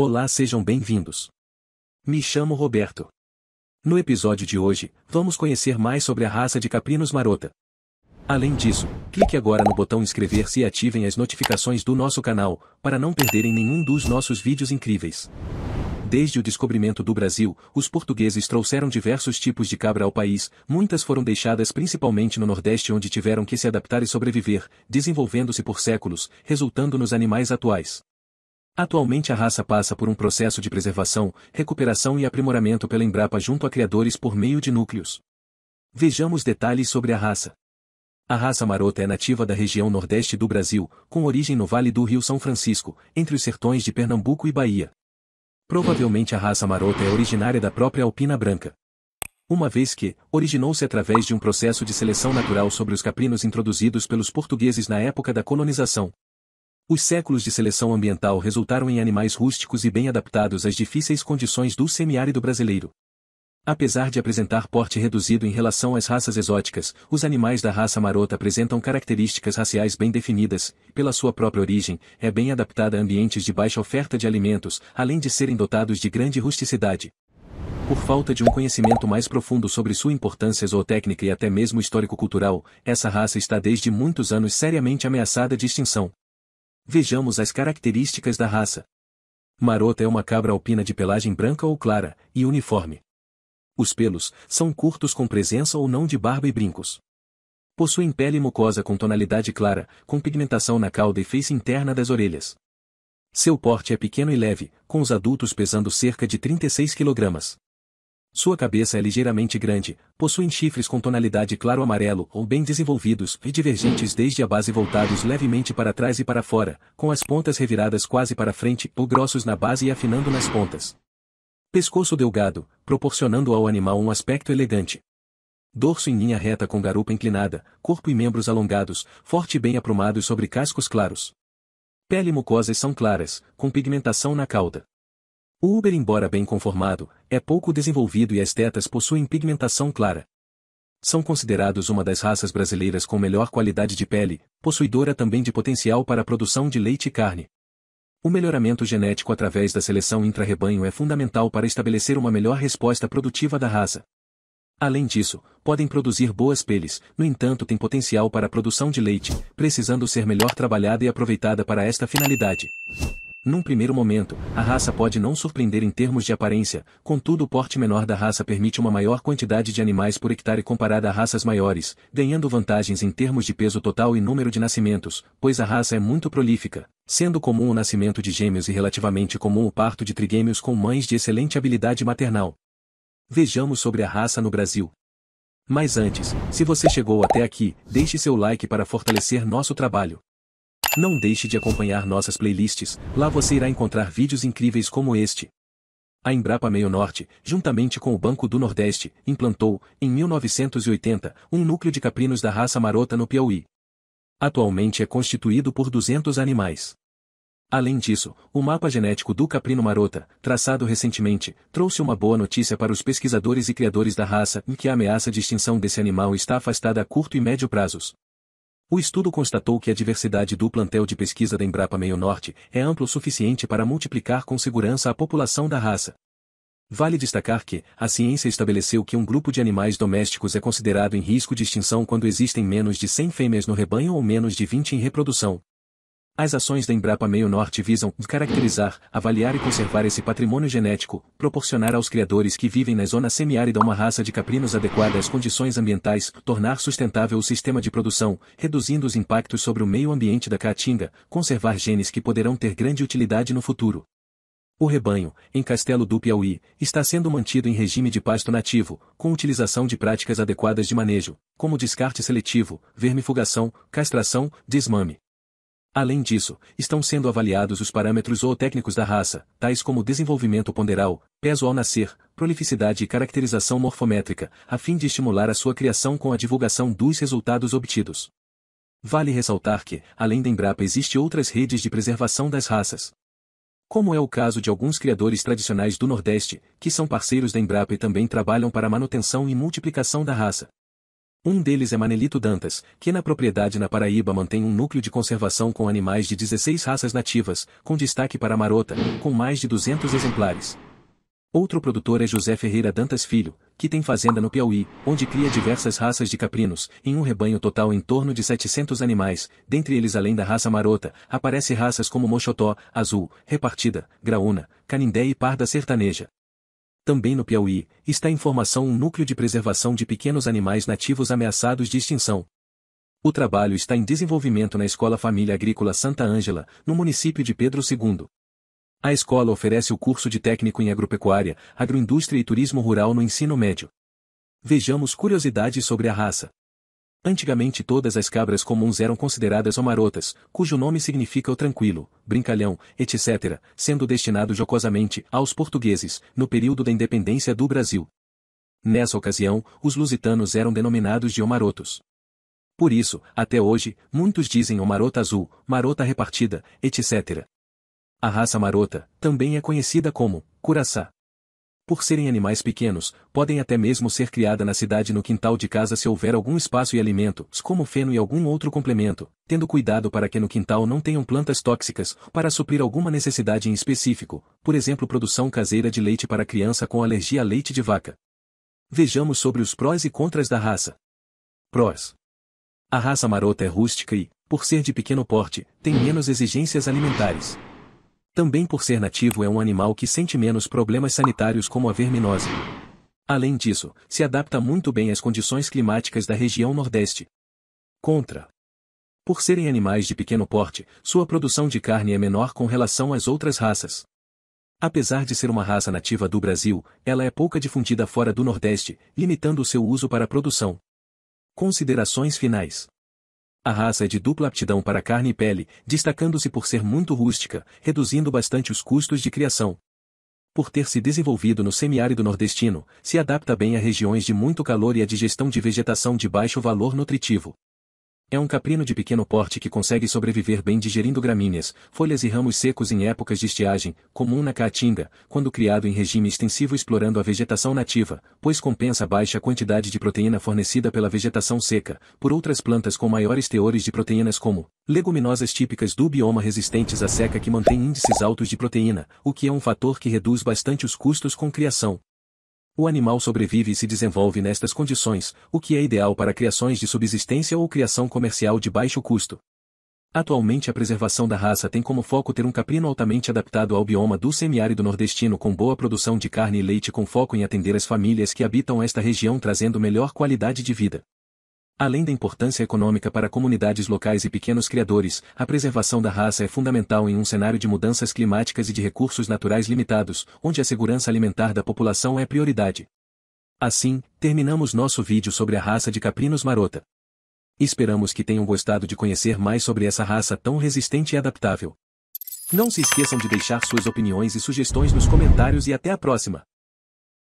Olá, sejam bem-vindos. Me chamo Roberto. No episódio de hoje, vamos conhecer mais sobre a raça de caprinos marota. Além disso, clique agora no botão inscrever-se e ativem as notificações do nosso canal, para não perderem nenhum dos nossos vídeos incríveis. Desde o descobrimento do Brasil, os portugueses trouxeram diversos tipos de cabra ao país, muitas foram deixadas principalmente no Nordeste, onde tiveram que se adaptar e sobreviver, desenvolvendo-se por séculos, resultando nos animais atuais. Atualmente a raça passa por um processo de preservação, recuperação e aprimoramento pela Embrapa junto a criadores por meio de núcleos. Vejamos detalhes sobre a raça. A raça marota é nativa da região Nordeste do Brasil, com origem no Vale do Rio São Francisco, entre os sertões de Pernambuco e Bahia. Provavelmente a raça marota é originária da própria Alpina Branca. Uma vez que, originou-se através de um processo de seleção natural sobre os caprinos introduzidos pelos portugueses na época da colonização. Os séculos de seleção ambiental resultaram em animais rústicos e bem adaptados às difíceis condições do semiárido brasileiro. Apesar de apresentar porte reduzido em relação às raças exóticas, os animais da raça marota apresentam características raciais bem definidas, e pela sua própria origem, é bem adaptada a ambientes de baixa oferta de alimentos, além de serem dotados de grande rusticidade. Por falta de um conhecimento mais profundo sobre sua importância zootécnica e até mesmo histórico-cultural, essa raça está desde muitos anos seriamente ameaçada de extinção. Vejamos as características da raça. Marota é uma cabra alpina de pelagem branca ou clara, e uniforme. Os pelos são curtos com presença ou não de barba e brincos. Possuem pele mucosa com tonalidade clara, com pigmentação na cauda e face interna das orelhas. Seu porte é pequeno e leve, com os adultos pesando cerca de 36 kg. Sua cabeça é ligeiramente grande, possuem chifres com tonalidade claro-amarelo ou bem desenvolvidos e divergentes desde a base voltados levemente para trás e para fora, com as pontas reviradas quase para frente ou grossos na base e afinando nas pontas. Pescoço delgado, proporcionando ao animal um aspecto elegante. Dorso em linha reta com garupa inclinada, corpo e membros alongados, forte e bem aprumados sobre cascos claros. Pele e mucosas são claras, com pigmentação na cauda. O úber, embora bem conformado, é pouco desenvolvido e as tetas possuem pigmentação clara. São considerados uma das raças brasileiras com melhor qualidade de pele, possuidora também de potencial para a produção de leite e carne. O melhoramento genético através da seleção intra-rebanho é fundamental para estabelecer uma melhor resposta produtiva da raça. Além disso, podem produzir boas peles, no entanto têm potencial para a produção de leite, precisando ser melhor trabalhada e aproveitada para esta finalidade. Num primeiro momento, a raça pode não surpreender em termos de aparência, contudo o porte menor da raça permite uma maior quantidade de animais por hectare comparada a raças maiores, ganhando vantagens em termos de peso total e número de nascimentos, pois a raça é muito prolífica, sendo comum o nascimento de gêmeos e relativamente comum o parto de trigêmeos com mães de excelente habilidade maternal. Vejamos sobre a raça no Brasil. Mas antes, se você chegou até aqui, deixe seu like para fortalecer nosso trabalho. Não deixe de acompanhar nossas playlists, lá você irá encontrar vídeos incríveis como este. A Embrapa Meio Norte, juntamente com o Banco do Nordeste, implantou, em 1980, um núcleo de caprinos da raça marota no Piauí. Atualmente é constituído por 200 animais. Além disso, o mapa genético do caprino marota, traçado recentemente, trouxe uma boa notícia para os pesquisadores e criadores da raça em que a ameaça de extinção desse animal está afastada a curto e médio prazos. O estudo constatou que a diversidade do plantel de pesquisa da Embrapa Meio Norte é amplo o suficiente para multiplicar com segurança a população da raça. Vale destacar que, a ciência estabeleceu que um grupo de animais domésticos é considerado em risco de extinção quando existem menos de 100 fêmeas no rebanho ou menos de 20 em reprodução. As ações da Embrapa Meio Norte visam caracterizar, avaliar e conservar esse patrimônio genético, proporcionar aos criadores que vivem na zona semiárida uma raça de caprinos adequada às condições ambientais, tornar sustentável o sistema de produção, reduzindo os impactos sobre o meio ambiente da Caatinga, conservar genes que poderão ter grande utilidade no futuro. O rebanho, em Castelo do Piauí, está sendo mantido em regime de pasto nativo, com utilização de práticas adequadas de manejo, como descarte seletivo, vermifugação, castração, desmame. Além disso, estão sendo avaliados os parâmetros zootécnicos da raça, tais como desenvolvimento ponderal, peso ao nascer, prolificidade e caracterização morfométrica, a fim de estimular a sua criação com a divulgação dos resultados obtidos. Vale ressaltar que, além da Embrapa, existem outras redes de preservação das raças. Como é o caso de alguns criadores tradicionais do Nordeste, que são parceiros da Embrapa e também trabalham para a manutenção e multiplicação da raça. Um deles é Manelito Dantas, que na propriedade na Paraíba mantém um núcleo de conservação com animais de 16 raças nativas, com destaque para a marota, com mais de 200 exemplares. Outro produtor é José Ferreira Dantas Filho, que tem fazenda no Piauí, onde cria diversas raças de caprinos, em um rebanho total em torno de 700 animais, dentre eles além da raça marota, aparecem raças como Moxotó, Azul, Repartida, Graúna, Canindé e Parda Sertaneja. Também no Piauí, está em formação um núcleo de preservação de pequenos animais nativos ameaçados de extinção. O trabalho está em desenvolvimento na Escola Família Agrícola Santa Ângela, no município de Pedro II. A escola oferece o curso de técnico em agropecuária, agroindústria e turismo rural no ensino médio. Vejamos curiosidades sobre a raça. Antigamente todas as cabras comuns eram consideradas marotas, cujo nome significa o tranquilo, brincalhão, etc., sendo destinado jocosamente aos portugueses, no período da independência do Brasil. Nessa ocasião, os lusitanos eram denominados de marotos. Por isso, até hoje, muitos dizem marota azul, marota repartida, etc. A raça marota também é conhecida como curaçá. Por serem animais pequenos, podem até mesmo ser criada na cidade no quintal de casa se houver algum espaço e alimentos, como feno e algum outro complemento, tendo cuidado para que no quintal não tenham plantas tóxicas, para suprir alguma necessidade em específico, por exemplo produção caseira de leite para criança com alergia a leite de vaca. Vejamos sobre os prós e contras da raça. Prós. A raça marota é rústica e, por ser de pequeno porte, tem menos exigências alimentares. Também por ser nativo é um animal que sente menos problemas sanitários como a verminose. Além disso, se adapta muito bem às condições climáticas da região Nordeste. Contra. Por serem animais de pequeno porte, sua produção de carne é menor com relação às outras raças. Apesar de ser uma raça nativa do Brasil, ela é pouco difundida fora do Nordeste, limitando o seu uso para a produção. Considerações finais. A raça é de dupla aptidão para carne e pele, destacando-se por ser muito rústica, reduzindo bastante os custos de criação. Por ter se desenvolvido no semiárido nordestino, se adapta bem a regiões de muito calor e à digestão de vegetação de baixo valor nutritivo. É um caprino de pequeno porte que consegue sobreviver bem digerindo gramíneas, folhas e ramos secos em épocas de estiagem, comum na Caatinga, quando criado em regime extensivo explorando a vegetação nativa, pois compensa a baixa quantidade de proteína fornecida pela vegetação seca, por outras plantas com maiores teores de proteínas como leguminosas típicas do bioma resistentes à seca que mantém índices altos de proteína, o que é um fator que reduz bastante os custos com criação. O animal sobrevive e se desenvolve nestas condições, o que é ideal para criações de subsistência ou criação comercial de baixo custo. Atualmente a preservação da raça tem como foco ter um caprino altamente adaptado ao bioma do semiárido nordestino com boa produção de carne e leite com foco em atender as famílias que habitam esta região trazendo melhor qualidade de vida. Além da importância econômica para comunidades locais e pequenos criadores, a preservação da raça é fundamental em um cenário de mudanças climáticas e de recursos naturais limitados, onde a segurança alimentar da população é prioridade. Assim, terminamos nosso vídeo sobre a raça de caprinos marota. Esperamos que tenham gostado de conhecer mais sobre essa raça tão resistente e adaptável. Não se esqueçam de deixar suas opiniões e sugestões nos comentários e até a próxima!